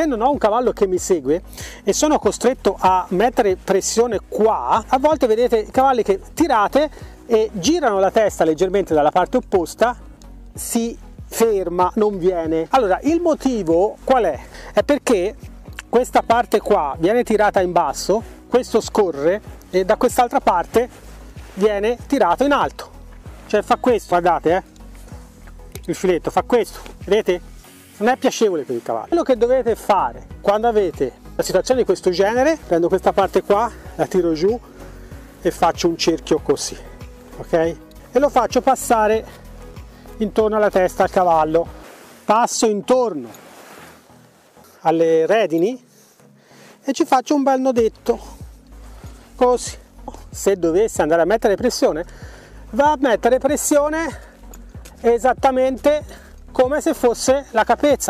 essendo un cavallo che mi segue e sono costretto a mettere pressione qua, a volte vedete cavalli che tirate e girano la testa leggermente dalla parte opposta, si ferma, non viene. Allora il motivo qual è? È perché questa parte qua viene tirata in basso, questo scorre, e da quest'altra parte viene tirato in alto, cioè fa questo, guardate, il filetto fa questo, vedete? Non è piacevole per il cavallo. Quello che dovete fare quando avete una situazione di questo genere, prendo questa parte qua, la tiro giù e faccio un cerchio così, ok? E lo faccio passare intorno alla testa al cavallo, passo intorno alle redini e ci faccio un bel nodetto così. Se dovesse andare a mettere pressione, va a mettere pressione esattamente come se fosse la capezza.